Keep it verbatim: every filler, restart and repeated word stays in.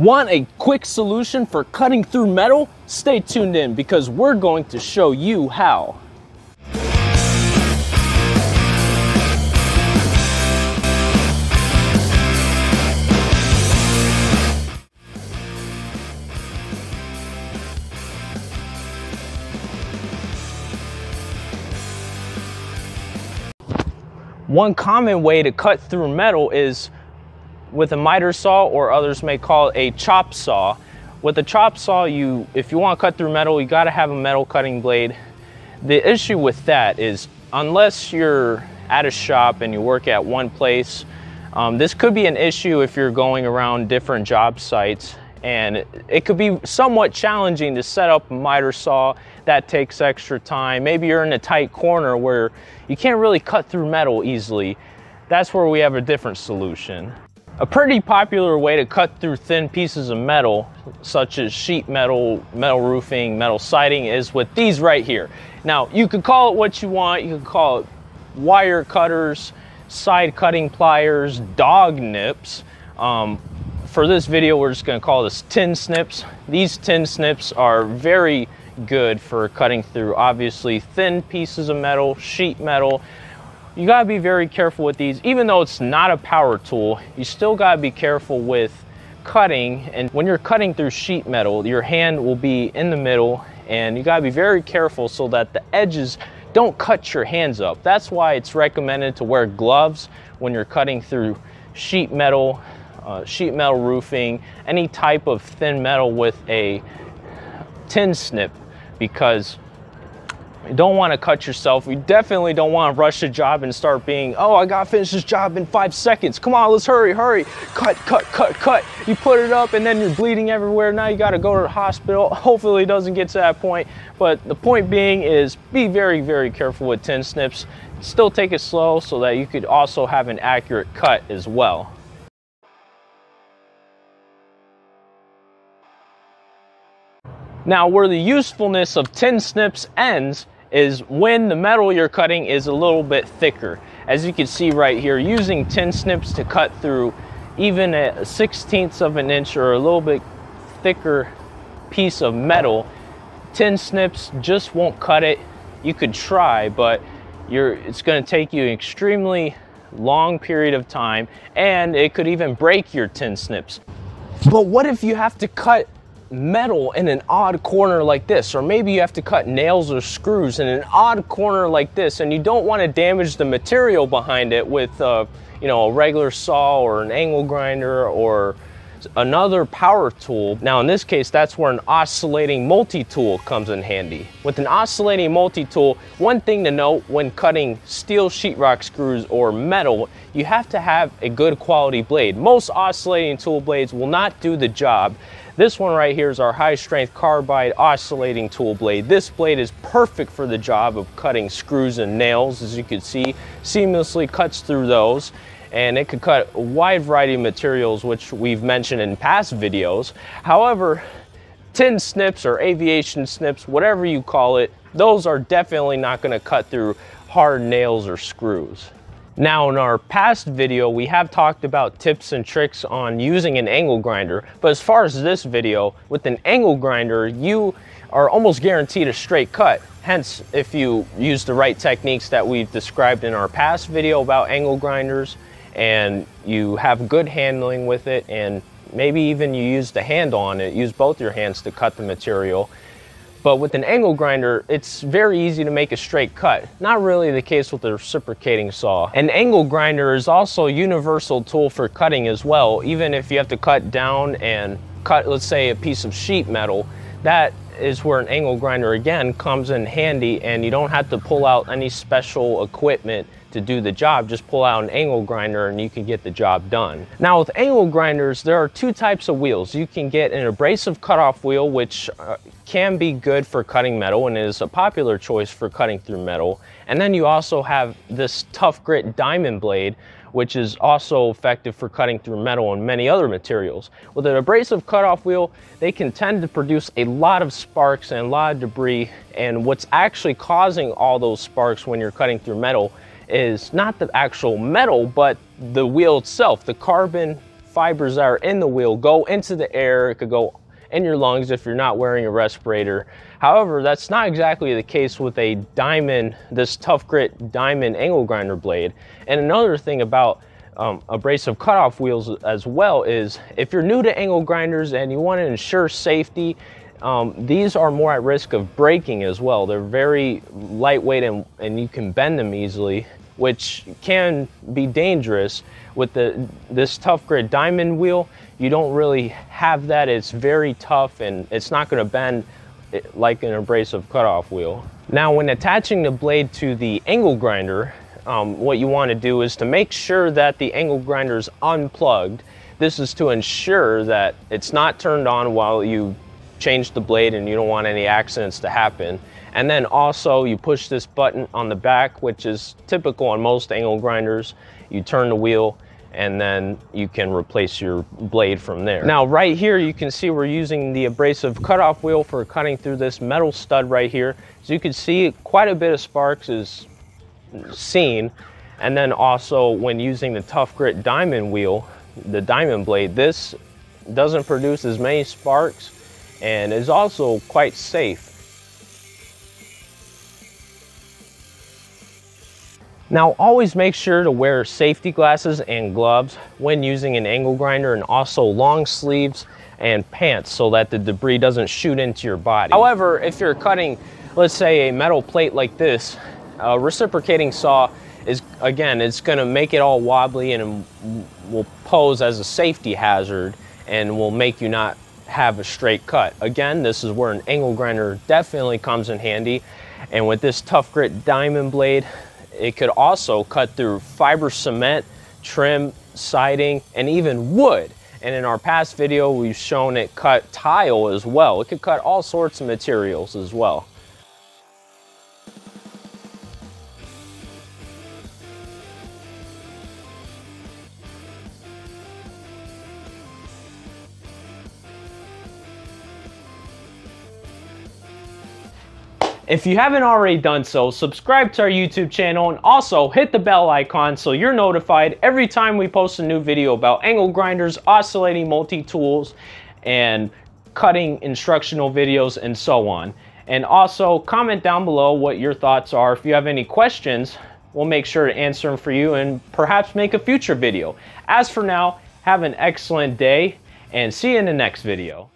Want a quick solution for cutting through metal? Stay tuned in because we're going to show you how. One common way to cut through metal is with a miter saw, or others may call it a chop saw. With a chop saw, you if you want to cut through metal, you got to have a metal cutting blade. The issue with that is, unless you're at a shop and you work at one place, um, this could be an issue if you're going around different job sites, and it could be somewhat challenging to set up a miter saw. That takes extra time. Maybe you're in a tight corner where you can't really cut through metal easily. That's where we have a different solution. A pretty popular way to cut through thin pieces of metal, such as sheet metal, metal roofing, metal siding, is with these right here. Now, you could call it what you want. You could call it wire cutters, side cutting pliers, dog nips. Um, for this video, we're just gonna call this tin snips. These tin snips are very good for cutting through, obviously, thin pieces of metal, sheet metal. You gotta be very careful with these. Even though it's not a power tool, you still gotta be careful with cutting. And when you're cutting through sheet metal, your hand will be in the middle, and you gotta be very careful so that the edges don't cut your hands up. That's why it's recommended to wear gloves when you're cutting through sheet metal, uh, sheet metal roofing, any type of thin metal with a tin snip, because you don't want to cut yourself. You definitely don't want to rush a job and start being, oh, I got to finish this job in five seconds. Come on, let's hurry, hurry. Cut, cut, cut, cut. You put it up and then you're bleeding everywhere. Now you got to go to the hospital. Hopefully it doesn't get to that point. But the point being is, be very, very careful with tin snips. Still take it slow so that you could also have an accurate cut as well. Now, where the usefulness of tin snips ends is when the metal you're cutting is a little bit thicker. As you can see right here, using tin snips to cut through even a sixteenth of an inch or a little bit thicker piece of metal, tin snips just won't cut it. You could try, but you're, it's going to take you an extremely long period of time, and it could even break your tin snips. But what if you have to cut metal in an odd corner like this, or maybe you have to cut nails or screws in an odd corner like this, and you don't want to damage the material behind it with uh, you know, a regular saw or an angle grinder or another power tool. Now in this case, that's where an oscillating multi-tool comes in handy. With an oscillating multi-tool, one thing to note when cutting steel sheetrock screws or metal, you have to have a good quality blade. Most oscillating tool blades will not do the job. This one right here is our high strength carbide oscillating tool blade. This blade is perfect for the job of cutting screws and nails. As you can see, seamlessly cuts through those, and it could cut a wide variety of materials, which we've mentioned in past videos. However, tin snips or aviation snips, whatever you call it, those are definitely not going to cut through hard nails or screws. Now in our past video, we have talked about tips and tricks on using an angle grinder, but as far as this video, with an angle grinder, you are almost guaranteed a straight cut. Hence, if you use the right techniques that we've described in our past video about angle grinders, and you have good handling with it, and maybe even you use the handle on it, use both your hands to cut the material. But with an angle grinder, it's very easy to make a straight cut. Not really the case with a reciprocating saw. An angle grinder is also a universal tool for cutting as well. Even if you have to cut down and cut, let's say, a piece of sheet metal, that is where an angle grinder again comes in handy, and you don't have to pull out any special equipment to do the job. Just pull out an angle grinder and you can get the job done. Now with angle grinders, there are two types of wheels. You can get an abrasive cutoff wheel, which uh, can be good for cutting metal and is a popular choice for cutting through metal. And then you also have this tough grit diamond blade, which is also effective for cutting through metal and many other materials. With an abrasive cutoff wheel, they can tend to produce a lot of sparks and a lot of debris, and what's actually causing all those sparks when you're cutting through metal is not the actual metal, but the wheel itself, the carbon fibers that are in the wheel go into the air. It could go in your lungs if you're not wearing a respirator. However, that's not exactly the case with a diamond, this tough grit diamond angle grinder blade. And another thing about um, abrasive cutoff wheels as well is if you're new to angle grinders and you want to ensure safety, um, these are more at risk of breaking as well. They're very lightweight and, and you can bend them easily, which can be dangerous. With the this tough grit diamond wheel, you don't really have that. It's very tough and it's not going to bend like an abrasive cutoff wheel. Now, when attaching the blade to the angle grinder, um, what you want to do is to make sure that the angle grinder is unplugged. This is to ensure that it's not turned on while you change the blade, and you don't want any accidents to happen. And then also you push this button on the back, which is typical on most angle grinders. You turn the wheel and then you can replace your blade from there. Now right here you can see we're using the abrasive cutoff wheel for cutting through this metal stud right here. So you can see quite a bit of sparks is seen. And then also when using the tough grit diamond wheel, the diamond blade, this doesn't produce as many sparks and is also quite safe. Now, always make sure to wear safety glasses and gloves when using an angle grinder, and also long sleeves and pants so that the debris doesn't shoot into your body. However, if you're cutting, let's say, a metal plate like this, a reciprocating saw is, again, it's gonna make it all wobbly and will pose as a safety hazard and will make you not have a straight cut. Again, this is where an angle grinder definitely comes in handy. And with this tough grit diamond blade, it could also cut through fiber cement, trim, siding, and even wood. And in our past video, we've shown it cut tile as well. It could cut all sorts of materials as well. If you haven't already done so, subscribe to our YouTube channel and also hit the bell icon so you're notified every time we post a new video about angle grinders, oscillating multi-tools, and cutting instructional videos and so on. And also comment down below what your thoughts are. If you have any questions, we'll make sure to answer them for you and perhaps make a future video. As for now, have an excellent day and see you in the next video.